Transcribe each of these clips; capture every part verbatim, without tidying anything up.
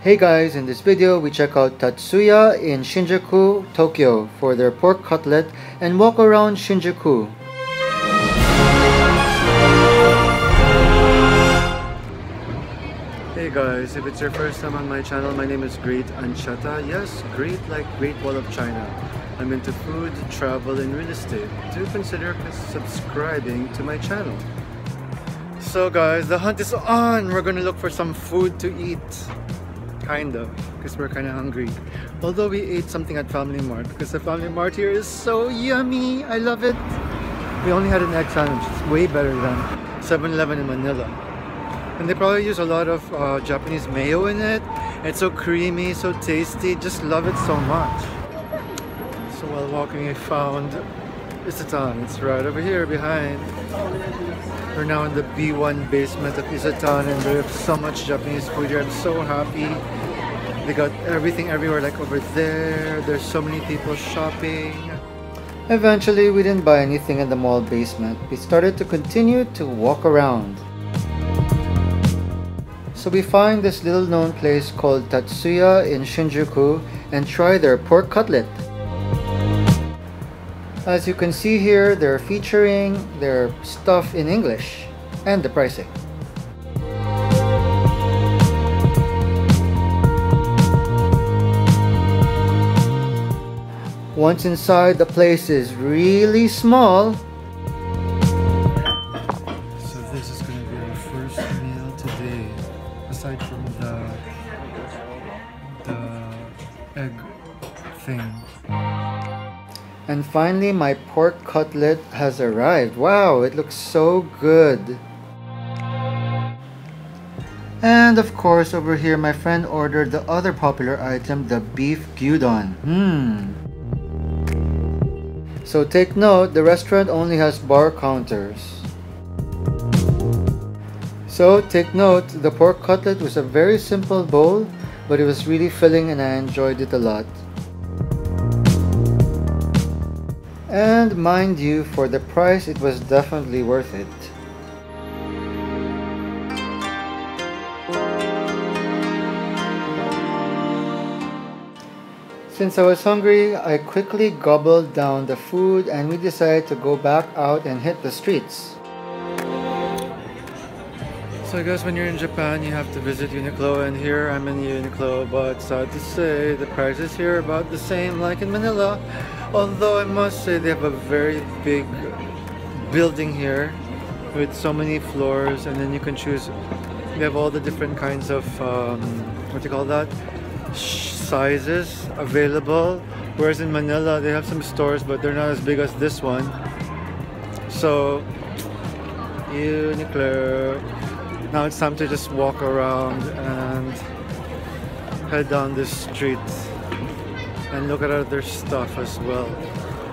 Hey guys, in this video we check out Tatsuya in Shinjuku, Tokyo for their pork cutlet and walk around Shinjuku. Hey guys, if it's your first time on my channel, my name is Great Ancheta. Yes, great like Great Wall of China. I'm into food, travel and real estate. Do consider subscribing to my channel. So guys, the hunt is on! We're gonna look for some food to eat. Kinda, because we're kinda hungry. Although we ate something at Family Mart, because the Family Mart here is so yummy! I love it! We only had an egg sandwich. It's way better than seven eleven in Manila. And they probably use a lot of uh, Japanese mayo in it. It's so creamy, so tasty. Just love it so much. So while walking, I found Isetan. It's right over here behind. We're now in the B one basement of Isetan, and we have so much Japanese food here. I'm so happy. They got everything everywhere, like over there. There's so many people shopping. Eventually, we didn't buy anything in the mall basement. We started to continue to walk around. So we find this little known place called Tatsuya in Shinjuku and try their pork cutlet. As you can see here, they're featuring their stuff in English and the pricing. Once inside, the place is really small. So this is going to be our first meal today, aside from the, the egg thing. And finally, my pork cutlet has arrived. Wow, it looks so good. And of course, over here, my friend ordered the other popular item, the beef gyudon. Hmm. So take note, the restaurant only has bar counters. So take note, the pork cutlet was a very simple bowl, but it was really filling and I enjoyed it a lot. And mind you, for the price, it was definitely worth it. Since I was hungry, I quickly gobbled down the food and we decided to go back out and hit the streets. So I guess when you're in Japan, you have to visit Uniqlo, and here I'm in Uniqlo, but sad to say, the prices here are about the same like in Manila. Although I must say they have a very big building here with so many floors, and then you can choose. They have all the different kinds of um, what do you call that sizes available, whereas in Manila they have some stores but they're not as big as this one. So Uniqlo. Now it's time to just walk around and head down this street and look at other stuff as well.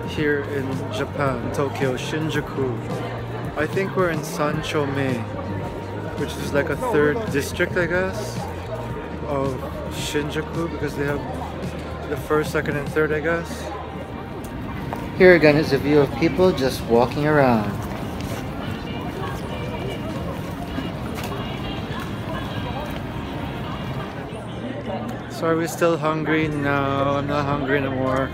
Here in Japan, Tokyo, Shinjuku. I think we're in Sanchome, which is like a third district, I guess, of Shinjuku, because they have the first, second, and third, I guess. Here again is a view of people just walking around. So are we still hungry? No, I'm not hungry anymore.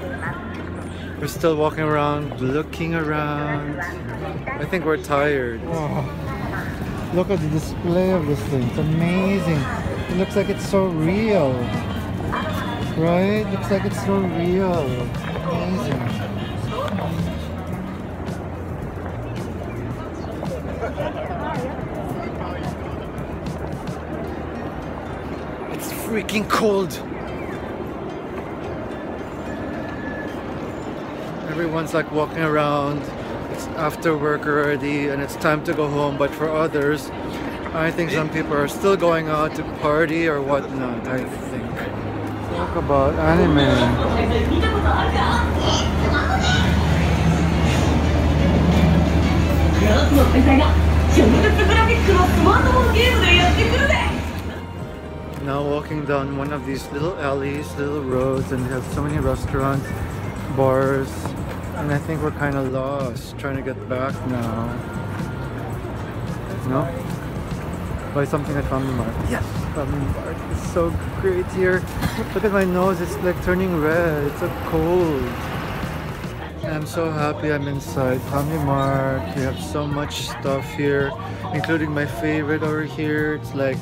We're still walking around, looking around. I think we're tired. Oh, look at the display of this thing. It's amazing. It looks like it's so real. Right? It looks like it's so real. Amazing. It's freaking cold. Everyone's like walking around. It's after work already and it's time to go home, but for others, I think some people are still going out to party or whatnot, I think. Talk about anime. Now walking down one of these little alleys, little roads, and they have so many restaurants, bars, and I think we're kind of lost, trying to get back now. No? buy something at Family Mart. Yes, Family Mart is so great here. Look at my nose, it's like turning red. It's so cold. I'm so happy I'm inside Family Mart. We have so much stuff here, including my favorite over here. It's like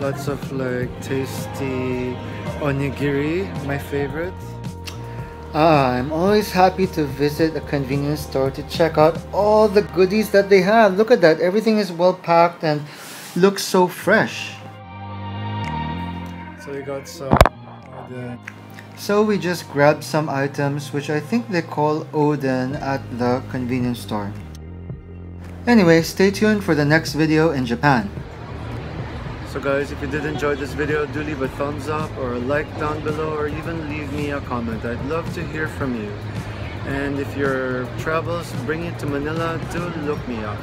lots of like tasty onigiri, my favorite. Ah, I'm always happy to visit a convenience store to check out all the goodies that they have. Look at that, everything is well packed and looks so fresh. So we got some Oden. So we just grabbed some items which I think they call Oden at the convenience store. Anyway, stay tuned for the next video in Japan. So guys, if you did enjoy this video, do leave a thumbs up or a like down below, or even leave me a comment. I'd love to hear from you. And if your travels bring you to Manila, do look me up.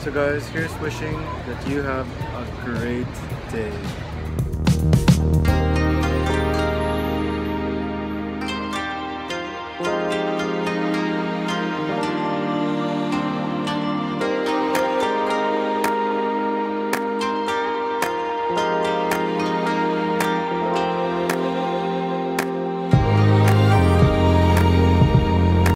So guys, here's wishing that you have a great day.